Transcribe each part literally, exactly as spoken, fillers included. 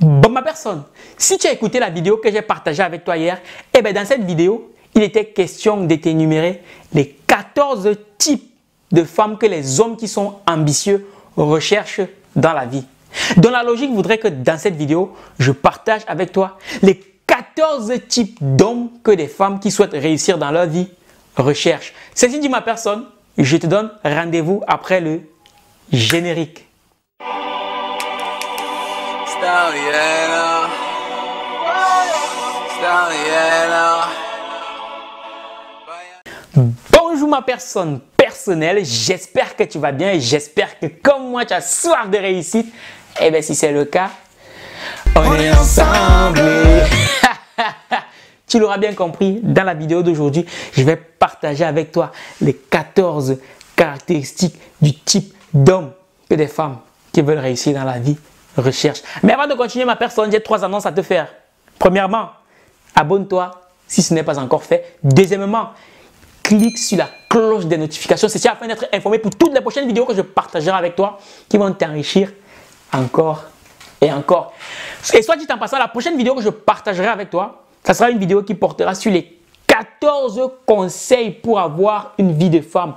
Bon, ma personne, si tu as écouté la vidéo que j'ai partagée avec toi hier, eh bien dans cette vidéo, il était question de t'énumérer les quatorze types de femmes que les hommes qui sont ambitieux recherchent dans la vie. Dans la logique, je voudrais que dans cette vidéo, je partage avec toi les quatorze types d'hommes que des femmes qui souhaitent réussir dans leur vie recherchent. Ceci dit, ma personne, je te donne rendez-vous après le générique. Stalliana, Stalliana. Bonjour ma personne personnelle, j'espère que tu vas bien et j'espère que comme moi tu as soif de réussite. Et bien si c'est le cas, on, on est ensemble. Tu l'auras bien compris, dans la vidéo d'aujourd'hui, je vais partager avec toi les quatorze caractéristiques du type d'hommes et des femmes qui veulent réussir dans la vie. Recherche. Mais avant de continuer ma personne, j'ai trois annonces à te faire. Premièrement, abonne-toi si ce n'est pas encore fait. Deuxièmement, clique sur la cloche des notifications. C'est afin d'être informé pour toutes les prochaines vidéos que je partagerai avec toi qui vont t'enrichir encore et encore. Et soit dit en passant, la prochaine vidéo que je partagerai avec toi, ça sera une vidéo qui portera sur les quatorze conseils pour avoir une vie de femme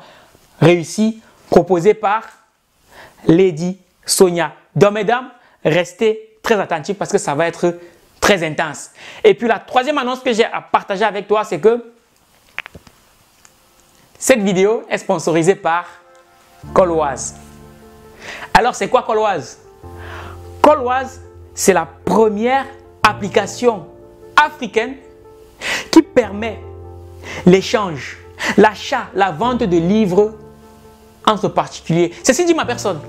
réussie proposée par Lady Sonia. Donc mesdames, restez très attentifs parce que ça va être très intense. Et puis la troisième annonce que j'ai à partager avec toi, c'est que cette vidéo est sponsorisée par Kolwaz. Alors c'est quoi Kolwaz? Kolwaz, c'est la première application africaine qui permet l'échange, l'achat, la vente de livres entre particuliers. Ceci dit ma personne,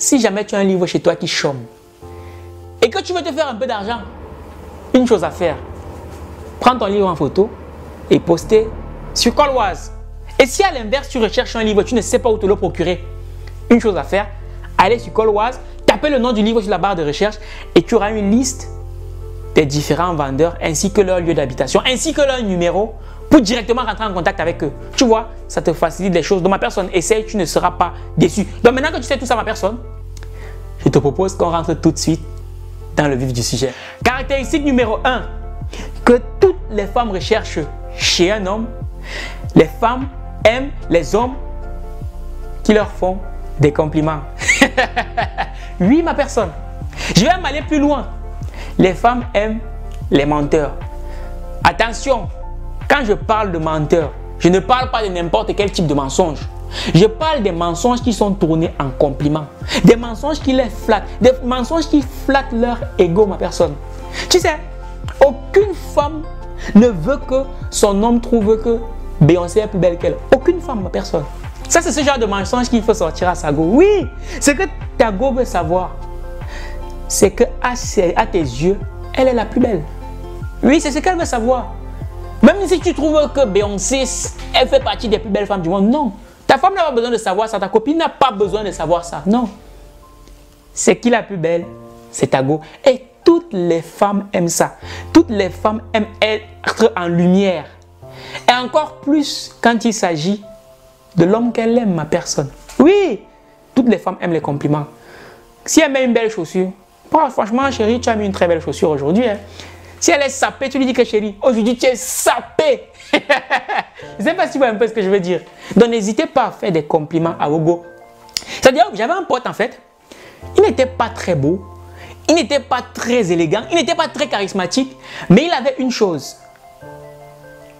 si jamais tu as un livre chez toi qui chôme et que tu veux te faire un peu d'argent, une chose à faire, prends ton livre en photo et poster sur Kolwaz. Et si à l'inverse, tu recherches un livre, tu ne sais pas où te le procurer, une chose à faire, aller sur Kolwaz, taper le nom du livre sur la barre de recherche et tu auras une liste des différents vendeurs ainsi que leur lieu d'habitation, ainsi que leur numéro pour directement rentrer en contact avec eux. Tu vois, ça te facilite les choses. Donc ma personne, essaye, tu ne seras pas déçu. Donc maintenant que tu sais tout ça ma personne, je te propose qu'on rentre tout de suite dans le vif du sujet. Caractéristique numéro un, que toutes les femmes recherchent chez un homme, les femmes aiment les hommes qui leur font des compliments. Oui ma personne, je vais m'aller plus loin. Les femmes aiment les menteurs. Attention, quand je parle de menteurs, je ne parle pas de n'importe quel type de mensonge. Je parle des mensonges qui sont tournés en compliments. Des mensonges qui les flattent. Des mensonges qui flattent leur ego, ma personne. Tu sais, aucune femme ne veut que son homme trouve que Beyoncé est plus belle qu'elle. Aucune femme, ma personne. Ça, c'est ce genre de mensonge qu'il faut sortir à sa go. Oui, ce que ta go veut savoir, c'est que à, ses, à tes yeux, elle est la plus belle. Oui, c'est ce qu'elle veut savoir. Même si tu trouves que Beyoncé, elle fait partie des plus belles femmes du monde, non. Ta femme n'a pas besoin de savoir ça, ta copine n'a pas besoin de savoir ça, non. C'est qui la plus belle? C'est ta go. Et toutes les femmes aiment ça. Toutes les femmes aiment être en lumière. Et encore plus quand il s'agit de l'homme qu'elle aime, ma personne. Oui, toutes les femmes aiment les compliments. Si elle met une belle chaussure, bon, franchement chérie, tu as mis une très belle chaussure aujourd'hui, hein. Si elle est sapée, tu lui dis que chérie, aujourd'hui tu es sapée. Je ne sais pas si tu vois un peu ce que je veux dire. Donc n'hésitez pas à faire des compliments à vos go. C'est-à-dire que j'avais un pote en fait, il n'était pas très beau, il n'était pas très élégant, il n'était pas très charismatique, mais il avait une chose,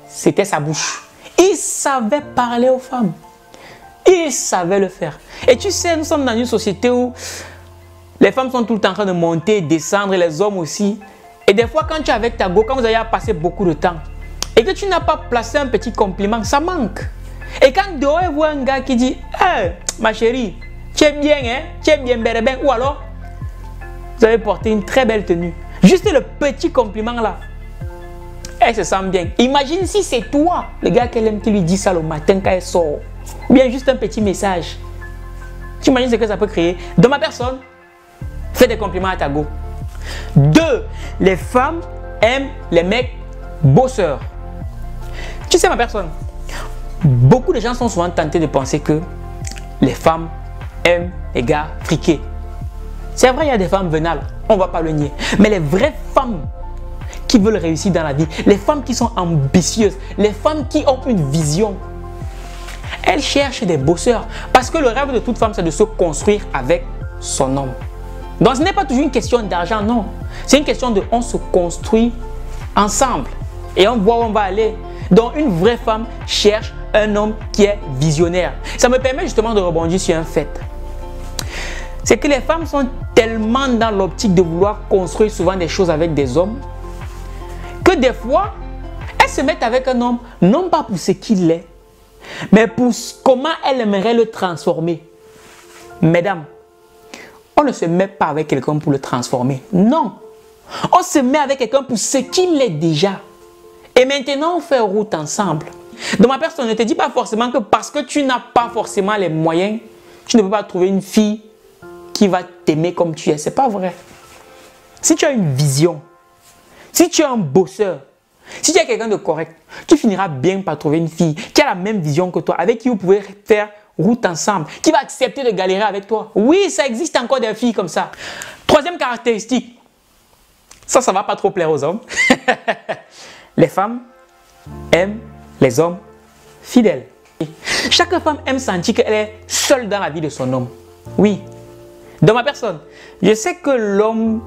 c'était sa bouche. Il savait parler aux femmes, il savait le faire. Et tu sais, nous sommes dans une société où les femmes sont tout le temps en train de monter, descendre, et les hommes aussi. Et des fois, quand tu es avec ta go, quand vous avez passé beaucoup de temps et que tu n'as pas placé un petit compliment, ça manque. Et quand dehors, il voit un gars qui dit « Hey, ma chérie, tu es bien, hein? Tu es bien, belle, belle. » Ou alors, vous avez porté une très belle tenue. Juste le petit compliment là, elle se sent bien. Imagine si c'est toi, le gars qu'elle aime, qui lui dit ça le matin quand elle sort. Ou bien juste un petit message. Tu imagines ce que ça peut créer. Dans ma personne, fais des compliments à ta go. Deux, les femmes aiment les mecs bosseurs. Tu sais ma personne, beaucoup de gens sont souvent tentés de penser que les femmes aiment les gars friqués. C'est vrai, il y a des femmes vénales, on ne va pas le nier. Mais les vraies femmes qui veulent réussir dans la vie, les femmes qui sont ambitieuses, les femmes qui ont une vision, elles cherchent des bosseurs. Parce que le rêve de toute femme, c'est de se construire avec son homme. Donc ce n'est pas toujours une question d'argent, non. C'est une question de on se construit ensemble et on voit où on va aller. Donc une vraie femme cherche un homme qui est visionnaire. Ça me permet justement de rebondir sur un fait. C'est que les femmes sont tellement dans l'optique de vouloir construire souvent des choses avec des hommes que des fois, elles se mettent avec un homme, non pas pour ce qu'il est, mais pour comment elles aimeraient le transformer. Mesdames, on ne se met pas avec quelqu'un pour le transformer. Non, on se met avec quelqu'un pour ce qu'il est déjà. Et maintenant, on fait route ensemble. Donc ma personne, ne te dit pas forcément que parce que tu n'as pas forcément les moyens, tu ne peux pas trouver une fille qui va t'aimer comme tu es. Ce n'est pas vrai. Si tu as une vision, si tu es un bosseur, si tu es quelqu'un de correct, tu finiras bien par trouver une fille qui a la même vision que toi, avec qui vous pouvez faire route ensemble, qui va accepter de galérer avec toi. Oui, ça existe encore des filles comme ça. Troisième caractéristique, ça, ça ne va pas trop plaire aux hommes. Les femmes aiment les hommes fidèles. Chaque femme aime sentir qu'elle est seule dans la vie de son homme. Oui, dans ma personne, je sais que l'homme,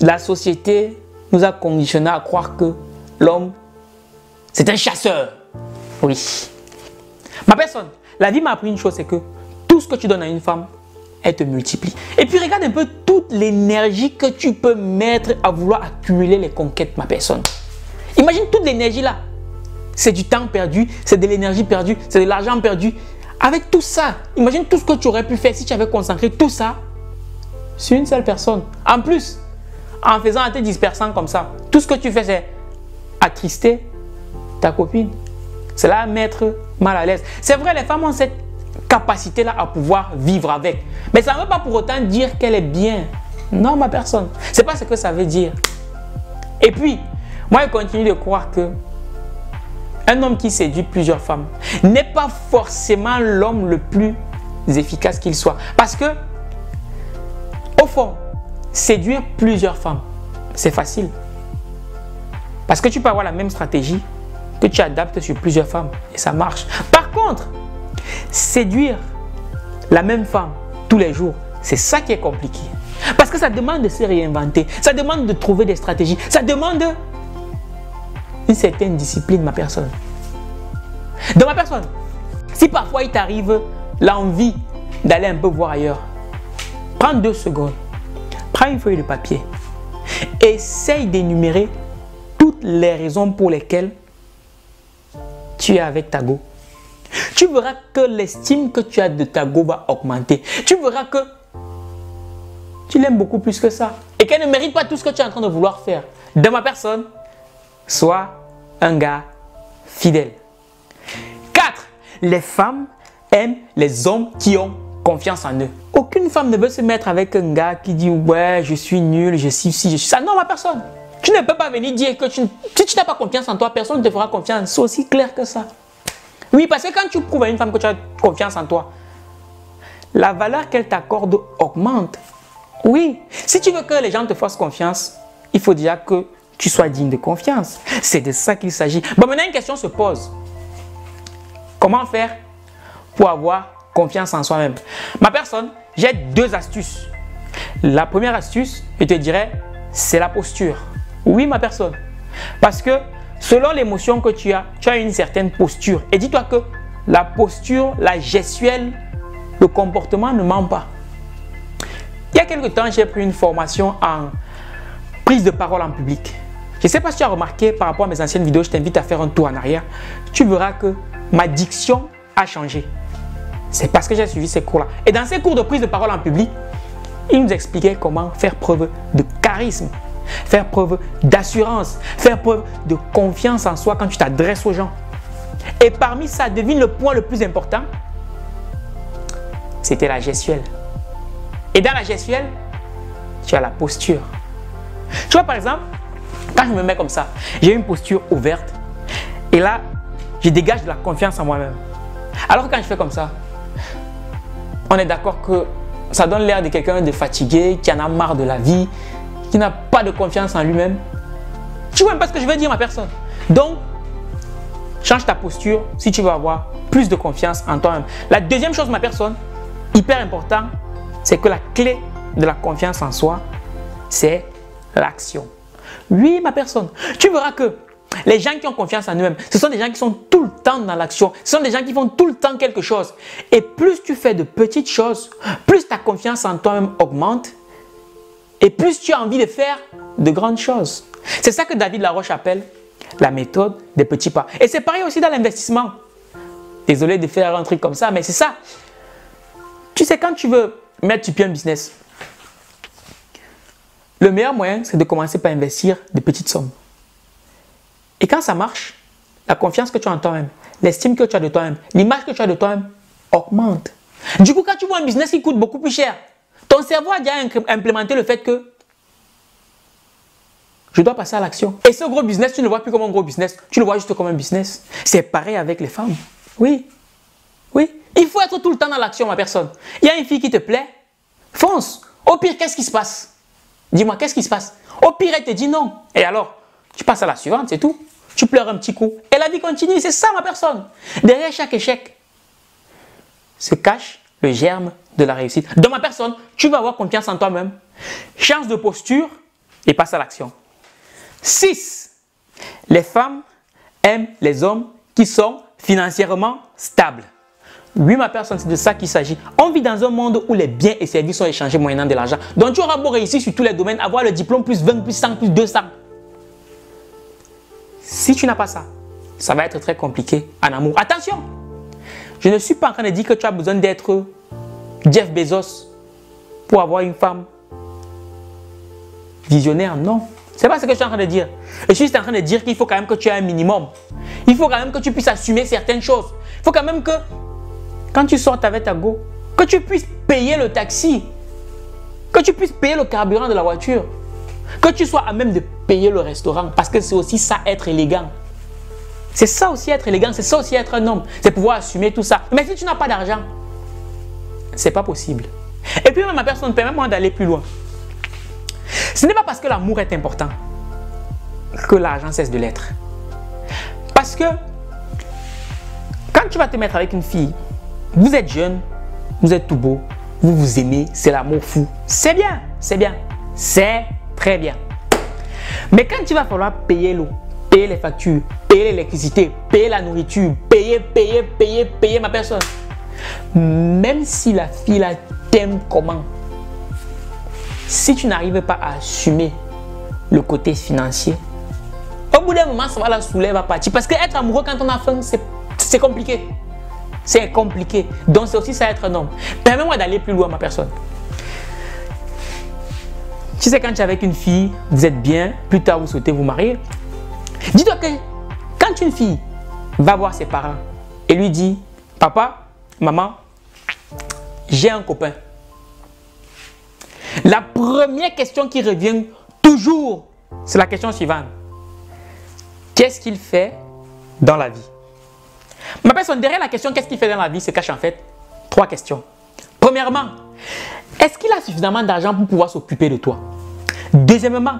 la société nous a conditionnés à croire que l'homme, c'est un chasseur. Oui. Ma personne, la vie m'a appris une chose, c'est que tout ce que tu donnes à une femme, elle te multiplie. Et puis regarde un peu toute l'énergie que tu peux mettre à vouloir accumuler les conquêtes, ma personne. Imagine toute l'énergie là. C'est du temps perdu, c'est de l'énergie perdue, c'est de l'argent perdu. Avec tout ça, imagine tout ce que tu aurais pu faire si tu avais concentré tout ça sur une seule personne. En plus, en faisant, en te dispersant comme ça, tout ce que tu fais, c'est attrister ta copine. C'est là à mettre mal à l'aise. C'est vrai, les femmes ont cette capacité-là à pouvoir vivre avec. Mais ça ne veut pas pour autant dire qu'elle est bien. Non, ma personne. Ce n'est pas ce que ça veut dire. Et puis, moi, je continue de croire que un homme qui séduit plusieurs femmes n'est pas forcément l'homme le plus efficace qu'il soit. Parce que, au fond, séduire plusieurs femmes, c'est facile. Parce que tu peux avoir la même stratégie que tu adaptes sur plusieurs femmes et ça marche. Par contre, séduire la même femme tous les jours, c'est ça qui est compliqué. Parce que ça demande de se réinventer, ça demande de trouver des stratégies, ça demande une certaine discipline, ma personne. Donc ma personne, si parfois il t'arrive l'envie d'aller un peu voir ailleurs, prends deux secondes, prends une feuille de papier, essaye d'énumérer toutes les raisons pour lesquelles tu es avec ta go. Tu verras que l'estime que tu as de ta go va augmenter. Tu verras que tu l'aimes beaucoup plus que ça et qu'elle ne mérite pas tout ce que tu es en train de vouloir faire. De ma personne, sois un gars fidèle. quatre. Les femmes aiment les hommes qui ont confiance en eux. Aucune femme ne veut se mettre avec un gars qui dit « ouais, je suis nul, je suis ci, je suis ça ». Non, ma personne. Tu ne peux pas venir dire que tu, si tu n'as pas confiance en toi, personne ne te fera confiance. C'est aussi clair que ça. Oui, parce que quand tu prouves à une femme que tu as confiance en toi, la valeur qu'elle t'accorde augmente. Oui, si tu veux que les gens te fassent confiance, il faut déjà que tu sois digne de confiance. C'est de ça qu'il s'agit. Bon, maintenant, une question se pose. Comment faire pour avoir confiance en soi-même? Ma personne, j'ai deux astuces. La première astuce, je te dirais, c'est la posture. Oui, ma personne. Parce que selon l'émotion que tu as, tu as une certaine posture. Et dis-toi que la posture, la gestuelle, le comportement ne ment pas. Il y a quelque temps, j'ai pris une formation en prise de parole en public. Je ne sais pas si tu as remarqué par rapport à mes anciennes vidéos, je t'invite à faire un tour en arrière. Tu verras que ma diction a changé. C'est parce que j'ai suivi ces cours-là. Et dans ces cours de prise de parole en public, ils nous expliquaient comment faire preuve de charisme, faire preuve d'assurance, faire preuve de confiance en soi quand tu t'adresses aux gens. Et parmi ça, devine le point le plus important, c'était la gestuelle. Et dans la gestuelle, tu as la posture. Tu vois, par exemple, quand je me mets comme ça, j'ai une posture ouverte et là, je dégage de la confiance en moi-même. Alors que quand je fais comme ça, on est d'accord que ça donne l'air de quelqu'un de fatigué, qui en a marre de la vie, qui n'a pas de confiance en lui-même, tu vois même pas ce que je vais dire, ma personne. Donc, change ta posture si tu veux avoir plus de confiance en toi-même. La deuxième chose, ma personne, hyper important, c'est que la clé de la confiance en soi, c'est l'action. Oui, ma personne, tu verras que les gens qui ont confiance en eux-mêmes, ce sont des gens qui sont tout le temps dans l'action. Ce sont des gens qui font tout le temps quelque chose. Et plus tu fais de petites choses, plus ta confiance en toi-même augmente et plus tu as envie de faire de grandes choses. C'est ça que David Laroche appelle la méthode des petits pas. Et c'est pareil aussi dans l'investissement. Désolé de faire un truc comme ça, mais c'est ça. Tu sais, quand tu veux mettre sur pied un business, le meilleur moyen, c'est de commencer par investir des petites sommes. Et quand ça marche, la confiance que tu as en toi-même, l'estime que tu as de toi-même, l'image que tu as de toi-même augmente. Du coup, quand tu vois un business qui coûte beaucoup plus cher, ton cerveau a déjà implémenté le fait que je dois passer à l'action. Et ce gros business, tu ne le vois plus comme un gros business, tu le vois juste comme un business. C'est pareil avec les femmes. Oui, oui. Il faut être tout le temps dans l'action, ma personne. Il y a une fille qui te plaît, fonce. Au pire, qu'est-ce qui se passe? Dis-moi, qu'est-ce qui se passe? Au pire, elle te dit non. Et alors, tu passes à la suivante, c'est tout. Tu pleures un petit coup et la vie continue. C'est ça, ma personne. Derrière chaque échec se cache le germe de la réussite. Dans ma personne, tu vas avoir confiance en toi-même. Change de posture et passe à l'action. six. Les femmes aiment les hommes qui sont financièrement stables. Oui, ma personne, c'est de ça qu'il s'agit. On vit dans un monde où les biens et services sont échangés moyennant de l'argent. Donc, tu auras beau réussir sur tous les domaines, avoir le diplôme plus vingt, plus cent, plus deux cents. Si tu n'as pas ça, ça va être très compliqué en amour. Attention, je ne suis pas en train de dire que tu as besoin d'être Jeff Bezos pour avoir une femme visionnaire. Non, c'est pas ce que je suis en train de dire. Je suis juste en train de dire qu'il faut quand même que tu aies un minimum. Il faut quand même que tu puisses assumer certaines choses. Il faut quand même que quand tu sortes avec ta go, que tu puisses payer le taxi, que tu puisses payer le carburant de la voiture, que tu sois à même de payer le restaurant. Parce que c'est aussi ça, être élégant. C'est ça aussi être élégant, c'est ça aussi être un homme. C'est pouvoir assumer tout ça. Mais si tu n'as pas d'argent, c'est pas possible. Et puis même ma personne, permets-moi d'aller plus loin. Ce n'est pas parce que l'amour est important que l'argent cesse de l'être. Parce que quand tu vas te mettre avec une fille, vous êtes jeune, vous êtes tout beau, vous vous aimez, c'est l'amour fou. C'est bien, c'est bien, c'est très bien. Mais quand il va falloir payer l'eau, payer les factures, payer l'électricité, payer la nourriture, payer, payer, payer, payer ma personne, même si la fille la t'aime comment, si tu n'arrives pas à assumer le côté financier, au bout d'un moment, ça va la saouler, va partir. Parce que être amoureux quand on a faim, c'est compliqué. C'est compliqué. Donc, c'est aussi ça être un homme. Permets-moi d'aller plus loin, ma personne. Tu sais, quand tu es avec une fille, vous êtes bien, plus tard, vous souhaitez vous marier. Dis-toi que quand une fille va voir ses parents et lui dit « Papa, maman, j'ai un copain », la première question qui revient toujours, c'est la question suivante. Qu'est-ce qu'il fait dans la vie? Ma personne, derrière la question « qu'est-ce qu'il fait dans la vie ?» se cache en fait trois questions. Premièrement, est-ce qu'il a suffisamment d'argent pour pouvoir s'occuper de toi? Deuxièmement,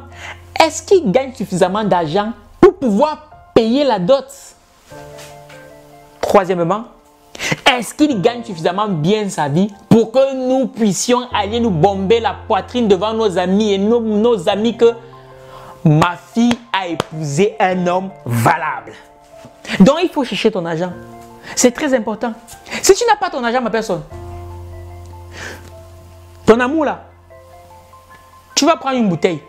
est-ce qu'il gagne suffisamment d'argent pour pouvoir payer la dot? Troisièmement, est-ce qu'il gagne suffisamment bien sa vie pour que nous puissions aller nous bomber la poitrine devant nos amis et nos, nos amis que ma fille a épousé un homme valable? Donc, il faut chercher ton argent. C'est très important. Si tu n'as pas ton argent, ma personne, ton amour là, tu vas prendre une bouteille,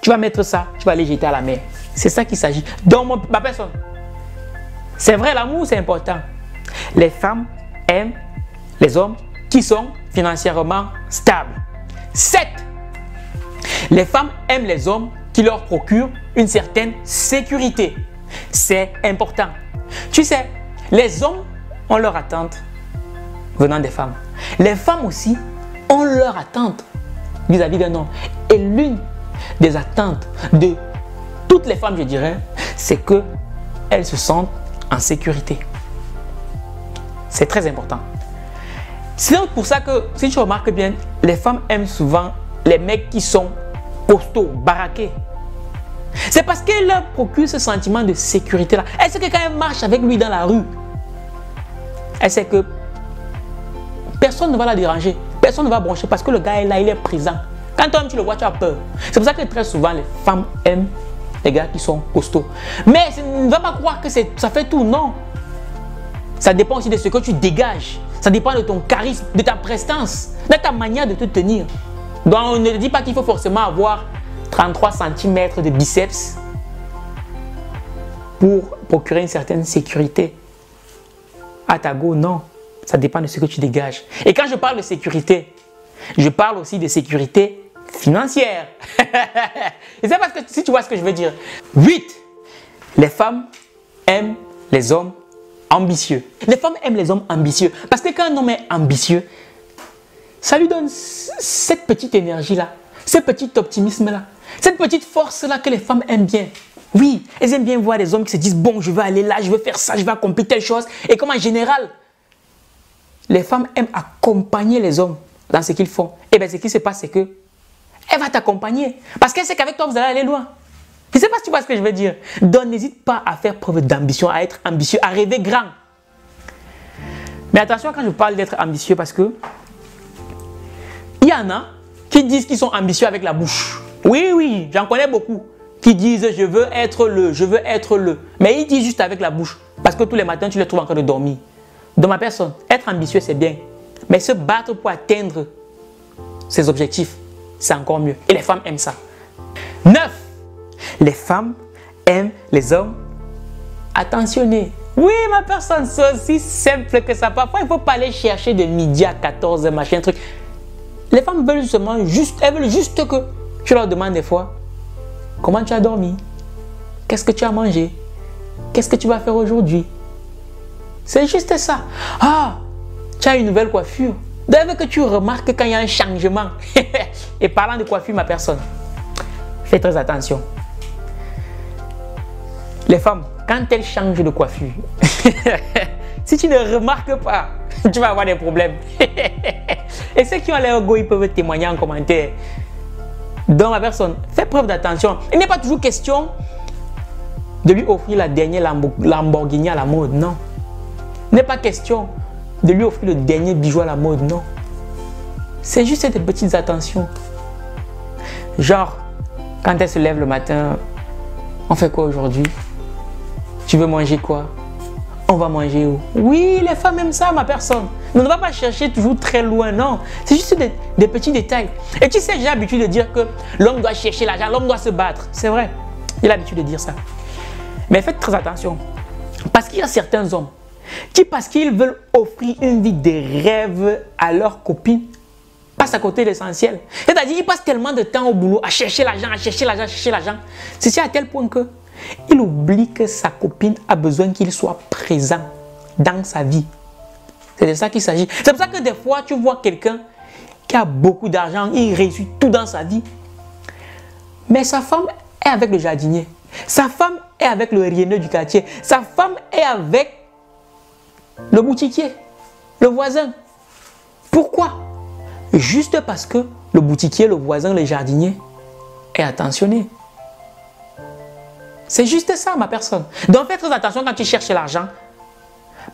tu vas mettre ça, tu vas aller jeter à la mer. C'est ça qu'il s'agit. Donc, ma personne, c'est vrai, l'amour, c'est important. Les femmes aiment les hommes qui sont financièrement stables. sept. Les femmes aiment les hommes qui leur procurent une certaine sécurité. C'est important. Tu sais, les hommes ont leur attente venant des femmes. Les femmes aussi ont leur attente vis-à-vis d'un homme. Et l'une des attentes de toutes les femmes, je dirais, c'est qu'elles se sentent en sécurité. C'est très important. C'est donc pour ça que, si tu remarques bien, les femmes aiment souvent les mecs qui sont costaud, baraqué. C'est parce qu'elle leur procure ce sentiment de sécurité-là. Elle sait que quand elle marche avec lui dans la rue, elle sait que personne ne va la déranger, personne ne va broncher parce que le gars est là, il est présent. Quand toi-même tu le vois, tu as peur. C'est pour ça que très souvent les femmes aiment les gars qui sont costauds. Mais ne va pas croire que ça fait tout, non. Ça dépend aussi de ce que tu dégages. Ça dépend de ton charisme, de ta prestance, de ta manière de te tenir. Donc on ne dit pas qu'il faut forcément avoir trente-trois centimètres de biceps pour procurer une certaine sécurité. À ta go, non. Ça dépend de ce que tu dégages. Et quand je parle de sécurité, je parle aussi de sécurité financière. Et c'est parce que si tu vois ce que je veux dire. huit. Les femmes aiment les hommes ambitieux. Les femmes aiment les hommes ambitieux. Parce que quand un homme est ambitieux, ça lui donne cette petite énergie-là, ce petit optimisme-là, cette petite force-là que les femmes aiment bien. Oui, elles aiment bien voir des hommes qui se disent « Bon, je vais aller là, je vais faire ça, je vais accomplir telle chose. » Et comme en général, les femmes aiment accompagner les hommes dans ce qu'ils font. Et bien, ce qui se passe, c'est que elle va t'accompagner. Parce qu'elle sait qu'avec toi, vous allez aller loin. Je ne sais pas si tu vois ce que je veux dire. Donc, n'hésite pas à faire preuve d'ambition, à être ambitieux, à rêver grand. Mais attention quand je parle d'être ambitieux parce que il y en a qui disent qu'ils sont ambitieux avec la bouche. Oui, oui, j'en connais beaucoup qui disent je veux être le, je veux être le. Mais ils disent juste avec la bouche parce que tous les matins, tu les trouves en train de dormir. Dans ma personne, être ambitieux, c'est bien. Mais se battre pour atteindre ses objectifs, c'est encore mieux. Et les femmes aiment ça. neuf. Les femmes aiment les hommes attentionnés. Oui, ma personne, c'est aussi simple que ça. Parfois, il ne faut pas aller chercher de midi à quatorze, machin, truc. Les femmes veulent seulement juste, elles veulent juste que tu leur demandes des fois comment tu as dormi, qu'est-ce que tu as mangé, qu'est-ce que tu vas faire aujourd'hui. C'est juste ça. Ah, tu as une nouvelle coiffure. D'ailleurs que tu remarques quand il y a un changement. Et parlant de coiffure, ma personne, fais très attention. Les femmes, quand elles changent de coiffure, si tu ne remarques pas, tu vas avoir des problèmes. Et ceux qui ont l'air go, ils peuvent témoigner en commentaire. Donc, ma personne, fais preuve d'attention. Il n'est pas toujours question de lui offrir la dernière Lamborghini à la mode, non. Il n'est pas question de lui offrir le dernier bijou à la mode, non. C'est juste des petites attentions. Genre, quand elle se lève le matin, on fait quoi aujourd'hui? Tu veux manger quoi? On va manger où? Oui, les femmes aiment ça, ma personne. On ne va pas chercher toujours très loin, non. C'est juste des, des petits détails. Et tu sais, j'ai l'habitude de dire que l'homme doit chercher l'argent, l'homme doit se battre. C'est vrai, j'ai l'habitude de dire ça. Mais faites très attention. Parce qu'il y a certains hommes qui, parce qu'ils veulent offrir une vie de rêve à leurs copines, passent à côté de l'essentiel. C'est-à-dire qu'ils passent tellement de temps au boulot à chercher l'argent, à chercher l'argent, à chercher l'argent. C'est à tel point qu'il oublie que sa copine a besoin qu'il soit présent dans sa vie. C'est de ça qu'il s'agit. C'est pour ça que des fois, tu vois quelqu'un qui a beaucoup d'argent, il réussit tout dans sa vie. Mais sa femme est avec le jardinier. Sa femme est avec le rieneux du quartier. Sa femme est avec le boutiquier, le voisin. Pourquoi ? Juste parce que le boutiquier, le voisin, le jardinier est attentionné. C'est juste ça, ma personne. Donc, fais très attention quand tu cherches l'argent.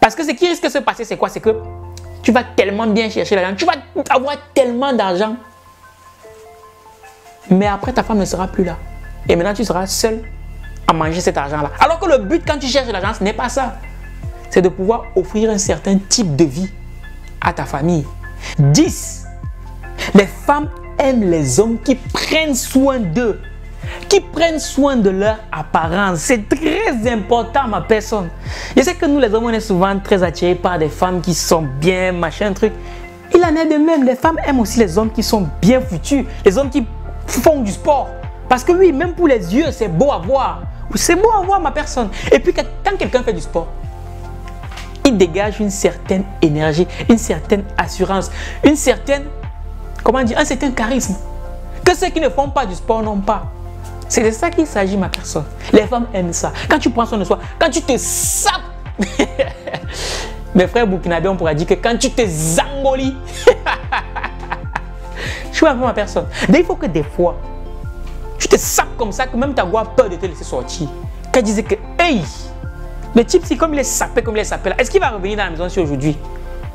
Parce que ce qui risque de se passer, c'est quoi? C'est que tu vas tellement bien chercher l'argent, tu vas avoir tellement d'argent. Mais après, ta femme ne sera plus là. Et maintenant, tu seras seul à manger cet argent-là. Alors que le but, quand tu cherches l'argent, ce n'est pas ça. C'est de pouvoir offrir un certain type de vie à ta famille. dix. Les femmes aiment les hommes qui prennent soin d'eux, qui prennent soin de leur apparence. C'est très important, ma personne. Je sais que nous, les hommes, on est souvent très attirés par des femmes qui sont bien, machin, truc. Il en est de même. Les femmes aiment aussi les hommes qui sont bien foutus, les hommes qui font du sport. Parce que oui, même pour les yeux, c'est beau à voir. C'est beau à voir, ma personne. Et puis, quand quelqu'un fait du sport, il dégage une certaine énergie, une certaine assurance, une certaine... Comment dire, un certain charisme que ceux qui ne font pas du sport n'ont pas. C'est de ça qu'il s'agit, ma personne. Les femmes aiment ça. Quand tu prends soin de soi, quand tu te sapes, mes frères burkinabés, on pourra dire que quand tu te zangolis, je suis avec ma personne. Donc, il faut que des fois, Tu te sapes comme ça que même ta gueule a peur de te laisser sortir. Qu'elle disait que, hey, le type, c'est comme il est sapé, comme il est sapé là. Est-ce qu'il va revenir dans la maison si aujourd'hui?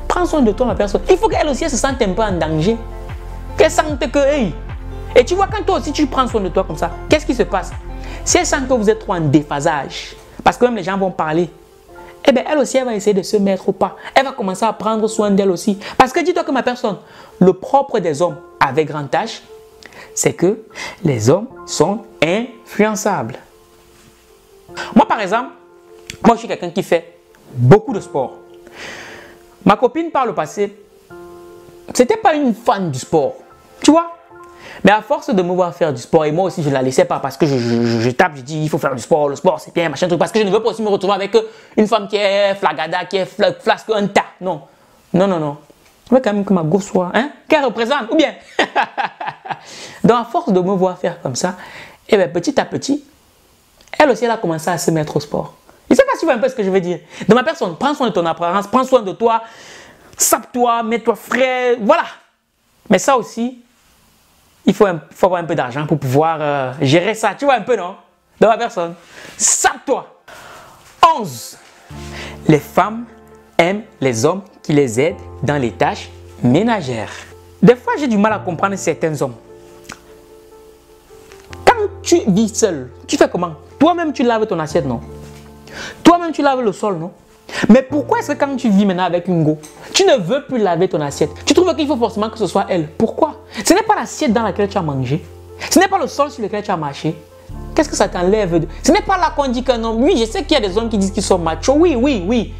Prends soin de toi, ma personne. Il faut qu'elle aussi elle se sente un peu en danger. Qu'elle sente que, hey. Et tu vois, quand toi aussi tu prends soin de toi comme ça, qu'est-ce qui se passe? Si elle sent que vous êtes trop en déphasage, parce que même les gens vont parler, eh bien, elle aussi, elle va essayer de se mettre au pas. Elle va commencer à prendre soin d'elle aussi. Parce que dis-toi que ma personne, le propre des hommes avec grand H, c'est que les hommes sont influençables. Moi, par exemple, moi, je suis quelqu'un qui fait beaucoup de sport. Ma copine, par le passé, c'était pas une fan du sport, tu vois. Mais à force de me voir faire du sport, et moi aussi je ne la laissais pas parce que je, je, je, je tape, je dis il faut faire du sport, le sport c'est bien, machin truc, parce que je ne veux pas aussi me retrouver avec une femme qui est flagada, qui est fl flasque, un tas. Non, non, non, non. Je veux quand même que ma gosse soit, hein, qu'elle représente, ou bien. Donc à force de me voir faire comme ça, et bien petit à petit, elle aussi elle a commencé à se mettre au sport. Je ne sais pas si tu vois un peu ce que je veux dire. De ma personne, prends soin de ton apparence, prends soin de toi, sape-toi, mets-toi frais, voilà. Mais ça aussi, Il faut, un, faut avoir un peu d'argent pour pouvoir euh, gérer ça. Tu vois un peu, non? De ma personne. Sape-toi. onze. Les femmes aiment les hommes qui les aident dans les tâches ménagères. Des fois, j'ai du mal à comprendre certains hommes. Quand tu vis seul, tu fais comment? Toi-même, tu laves ton assiette, non? Toi-même, tu laves le sol, non? Mais pourquoi est-ce que quand tu vis maintenant avec une go, tu ne veux plus laver ton assiette? Tu trouves qu'il faut forcément que ce soit elle. Pourquoi? Ce n'est pas l'assiette dans laquelle tu as mangé. Ce n'est pas le sol sur lequel tu as marché. Qu'est-ce que ça t'enlève de... Ce n'est pas là qu'on dit qu'un homme... Oui, je sais qu'il y a des hommes qui disent qu'ils sont machos. Oui, oui, oui.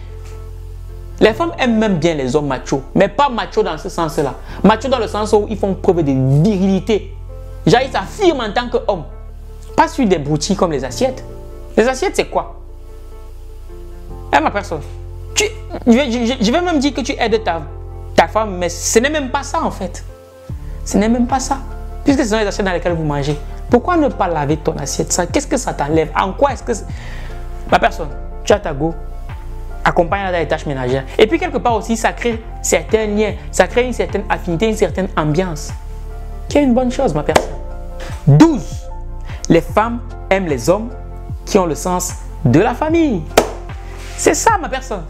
Les femmes aiment même bien les hommes machos. Mais pas machos dans ce sens-là. Machos dans le sens où ils font preuve de virilité. Genre, ils s'affirment en tant qu'hommes. Pas sur des broutilles comme les assiettes. Les assiettes, c'est quoi? Eh ma personne, tu, je, je, je vais même dire que tu aides ta, ta femme, mais ce n'est même pas ça en fait. Ce n'est même pas ça. Puisque ce sont les assiettes dans lesquelles vous mangez. Pourquoi ne pas laver ton assiette? Qu'est-ce que ça t'enlève? En quoi est-ce que... Ma personne, tu as ta go, accompagne-la dans les tâches ménagères. Et puis quelque part aussi, ça crée certains liens, ça crée une certaine affinité, une certaine ambiance. Qui est une bonne chose, ma personne. douze. Les femmes aiment les hommes qui ont le sens de la famille. C'est ça ma personne.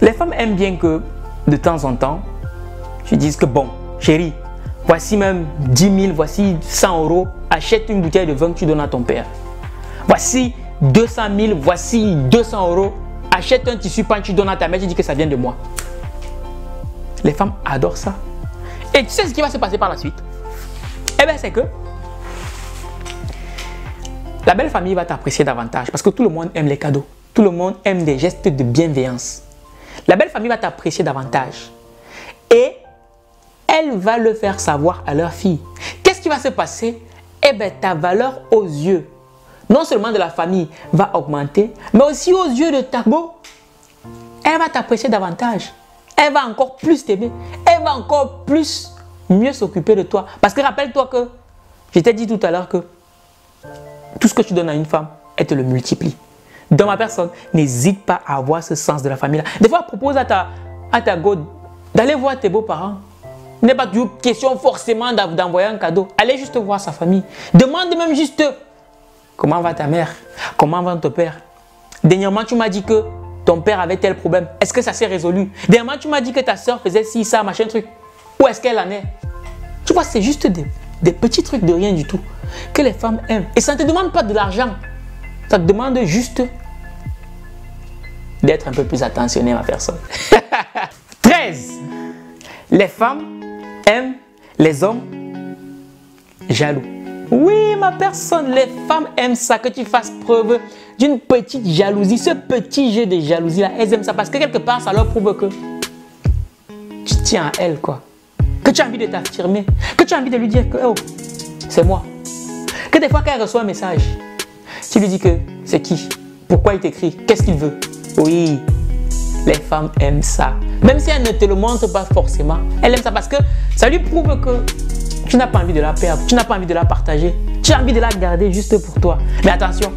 Les femmes aiment bien que de temps en temps, tu dises que bon, chérie, voici même dix mille, voici cent euros, achète une bouteille de vin que tu donnes à ton père. Voici deux cent mille, voici deux cents euros, achète un tissu peint que tu donnes à ta mère, tu dis que ça vient de moi. Les femmes adorent ça. Et tu sais ce qui va se passer par la suite? Eh bien c'est que la belle famille va t'apprécier davantage parce que tout le monde aime les cadeaux. Tout le monde aime des gestes de bienveillance. La belle famille va t'apprécier davantage. Et elle va le faire savoir à leur fille. Qu'est-ce qui va se passer? Eh bien, ta valeur aux yeux, non seulement de la famille, va augmenter, mais aussi aux yeux de ta go. Elle va t'apprécier davantage. Elle va encore plus t'aimer. Elle va encore plus mieux s'occuper de toi. Parce que rappelle-toi que, je t'ai dit tout à l'heure que tout ce que tu donnes à une femme, elle te le multiplie. Dans ma personne, n'hésite pas à avoir ce sens de la famille-là. Des fois, propose à ta, à ta go d'aller voir tes beaux-parents. Il n'est pas toujours question forcément d'envoyer un cadeau. Allez juste voir sa famille. Demande même juste comment va ta mère? Comment va ton père? Dernièrement, tu m'as dit que ton père avait tel problème. Est-ce que ça s'est résolu? Dernièrement, tu m'as dit que ta soeur faisait ci, ça, machin, truc. Où est-ce qu'elle en est? Tu vois, c'est juste des, des petits trucs de rien du tout que les femmes aiment. Et ça ne te demande pas de l'argent. Ça te demande juste d'être un peu plus attentionné, ma personne. treize. Les femmes aiment les hommes jaloux. Oui, ma personne, les femmes aiment ça, que tu fasses preuve d'une petite jalousie. Ce petit jeu de jalousie-là, elles aiment ça parce que quelque part, ça leur prouve que tu tiens à elle, quoi. Que tu as envie de t'affirmer, que tu as envie de lui dire que oh, c'est moi. Que des fois qu'elle reçoit un message, tu lui dis que c'est qui? Pourquoi il t'écrit? Qu'est-ce qu'il veut? Oui, les femmes aiment ça. Même si elle ne te le montre pas forcément, elle aime ça parce que ça lui prouve que tu n'as pas envie de la perdre, tu n'as pas envie de la partager, tu as envie de la garder juste pour toi. Mais attention,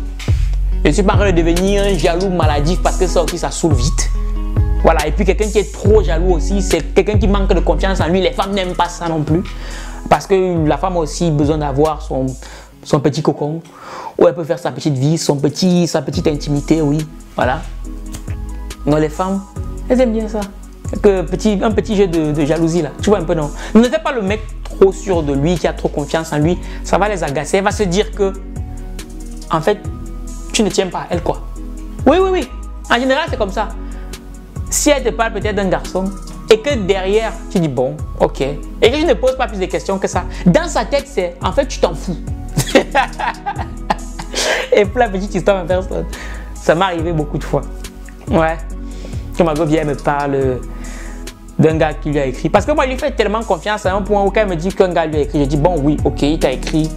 je ne suis pas en train de devenir un jaloux maladif parce que ça aussi ça saoule vite. Voilà, et puis quelqu'un qui est trop jaloux aussi, c'est quelqu'un qui manque de confiance en lui. Les femmes n'aiment pas ça non plus. Parce que la femme a aussi besoin d'avoir son, son petit cocon où elle peut faire sa petite vie, son petit, sa petite intimité, oui. Voilà. Non, les femmes, elles aiment bien ça. Que petit, un petit jeu de, de jalousie là. Tu vois un peu, non? Ne fais pas le mec trop sûr de lui, qui a trop confiance en lui. Ça va les agacer. Elle va se dire que, en fait, tu ne tiens pas, elle quoi. Oui, oui, oui. En général, c'est comme ça. Si elle te parle peut-être d'un garçon et que derrière, tu dis bon, ok. Et que tu ne poses pas plus de questions que ça. Dans sa tête, c'est en fait, tu t'en fous. Et plein de petites histoires en personne. Ça m'est arrivé beaucoup de fois. Ouais. Que ma vieille me parle d'un gars qui lui a écrit. Parce que moi, je lui fais tellement confiance à un point où quand elle me dit qu'un gars lui a écrit, je dis bon, oui, ok, il t'a écrit.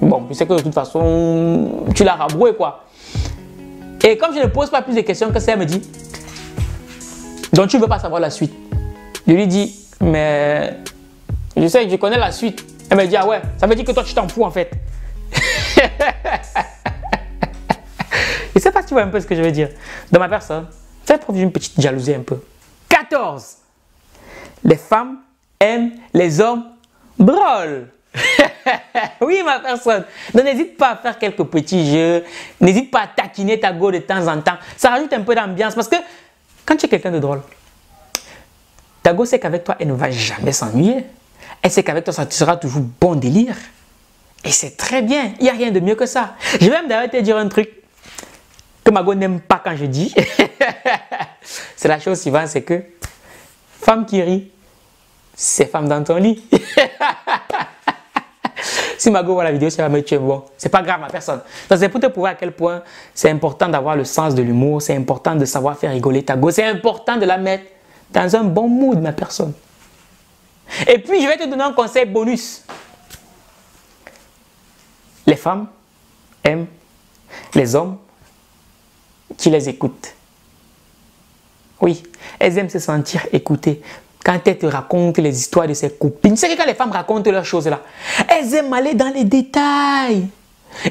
Bon, tu sais que de toute façon, tu l'as rabroué quoi. Et comme je ne pose pas plus de questions que ça, elle me dit donc tu ne veux pas savoir la suite. Je lui dis mais je sais que je connais la suite. Elle me dit ah ouais, ça veut dire que toi tu t'en fous en fait. Je ne sais pas si tu vois un peu ce que je veux dire. Dans ma personne, fais preuve d'une petite jalousie un peu. quatorze. Les femmes aiment les hommes drôles. Oui, ma personne. Donc, n'hésite pas à faire quelques petits jeux. N'hésite pas à taquiner ta go de temps en temps. Ça rajoute un peu d'ambiance parce que quand tu es quelqu'un de drôle, ta go sait qu'avec toi, elle ne va jamais s'ennuyer. Elle sait qu'avec toi, ça sera toujours bon délire. Et c'est très bien. Il n'y a rien de mieux que ça. Je vais même d'ailleurs te dire un truc que ma go n'aime pas quand je dis. C'est la chose suivante, c'est que femme qui rit, c'est femme dans ton lit. Si ma go voit la vidéo, ça va me tuer. Bon, c'est pas grave, ma personne. C'est pour te prouver à quel point c'est important d'avoir le sens de l'humour, c'est important de savoir faire rigoler ta go, c'est important de la mettre dans un bon mood, ma personne. Et puis, je vais te donner un conseil bonus. Les femmes aiment les hommes qui les écoutent. Oui, elles aiment se sentir écoutées. Quand elles te racontent les histoires de ses copines, c'est que quand les femmes racontent leurs choses là, elles aiment aller dans les détails.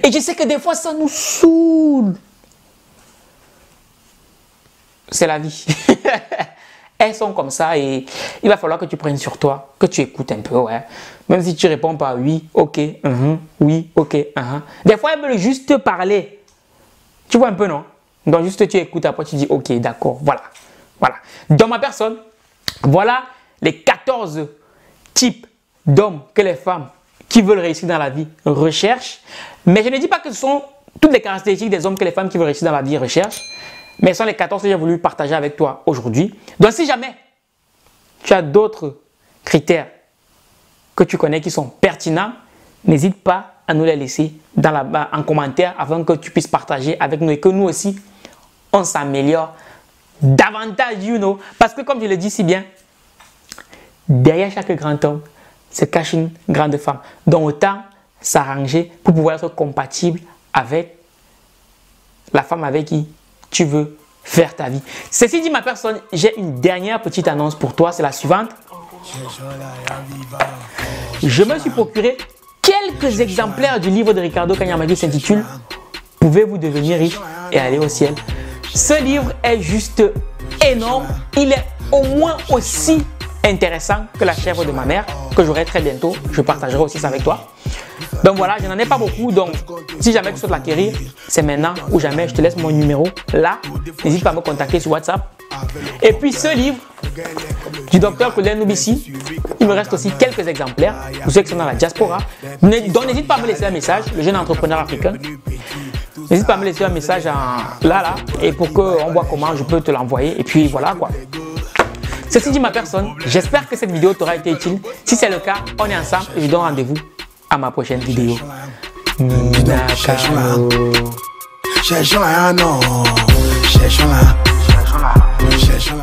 Et je sais que des fois, ça nous saoule. C'est la vie. Elles sont comme ça et il va falloir que tu prennes sur toi, que tu écoutes un peu, ouais. Même si tu réponds pas oui, ok, uh-huh, oui, ok, uh-huh. Des fois, elles veulent juste te parler. Tu vois un peu, non? Donc, juste tu écoutes, après tu dis ok, d'accord, voilà. Voilà. Dans ma personne, voilà les quatorze types d'hommes que les femmes qui veulent réussir dans la vie recherchent. Mais je ne dis pas que ce sont toutes les caractéristiques des hommes que les femmes qui veulent réussir dans la vie recherchent. Mais ce sont les quatorze que j'ai voulu partager avec toi aujourd'hui. Donc si jamais tu as d'autres critères que tu connais qui sont pertinents, n'hésite pas à nous les laisser dans la, en commentaire afin que tu puisses partager avec nous et que nous aussi, on s'améliore davantage, you know. Parce que comme je le dis si bien, derrière chaque grand homme se cache une grande femme. Donc autant s'arranger pour pouvoir être compatible avec la femme avec qui tu veux faire ta vie. Ceci dit, ma personne, j'ai une dernière petite annonce pour toi. C'est la suivante. Je me suis procuré quelques exemplaires du livre de Ricardo Kanyamagui s'intitule « Pouvez-vous devenir riche et aller au ciel ?» Ce livre est juste énorme. Il est au moins aussi intéressant que la chèvre de ma mère, que j'aurai très bientôt. Je partagerai aussi ça avec toi. Donc voilà, je n'en ai pas beaucoup. Donc si jamais tu souhaites l'acquérir, c'est maintenant ou jamais. Je te laisse mon numéro là. N'hésite pas à me contacter sur WhatsApp. Et puis ce livre du docteur Colin Nubissi, il me reste aussi quelques exemplaires pour ceux qui sont dans la diaspora. Donc n'hésite pas à me laisser un message, le jeune entrepreneur africain. N'hésite pas à me laisser un message en, là, là, et pour qu'on voit comment je peux te l'envoyer. Et puis voilà quoi. Ceci dit ma personne, j'espère que cette vidéo t'aura été utile. Si c'est le cas, on est ensemble et je donne rendez-vous à ma prochaine vidéo. Cherchons-la, cherchons-la, cherchons-la.